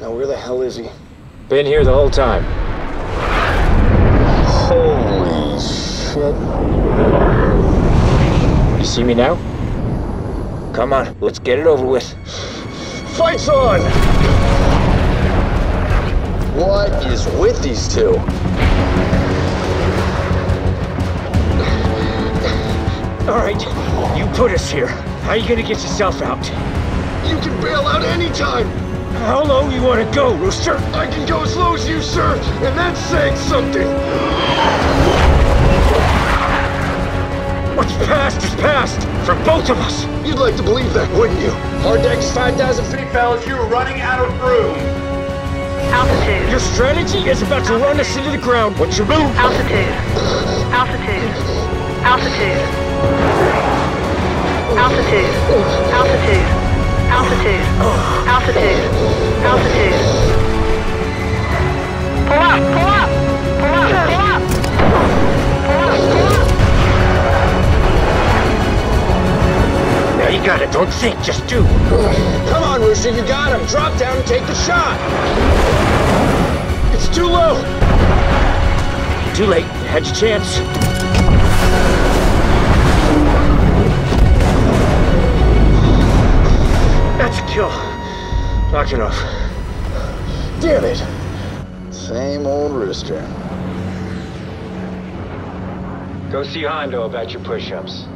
Now where the hell is he? Been here the whole time. Holy shit. You see me now? Come on, let's get it over with. Fight's on! What is with these two? Alright, you put us here. How are you gonna get yourself out? You can bail out anytime! How low you want to go, Rooster? I can go as low as you, sir, and that's saying something. What's past is past, for both of us. You'd like to believe that, wouldn't you? Hard deck's 5,000 feet, fellas. You're running out of room. Altitude. Your strategy is about to run us into the ground. What's your move? Altitude. Altitude. Altitude. Altitude. Altitude. Altitude. Altitude. Altitude. Pull up! Pull up! Pull up! Pull up! Pull up! Pull up! Now you got it. Don't think, just do. Come on, Rooster, you got him. Drop down and take the shot. It's too low. Too late. You had your chance. That's a kill. Knock it off. Damn it. Same old Rooster. Go see Hondo about your push-ups.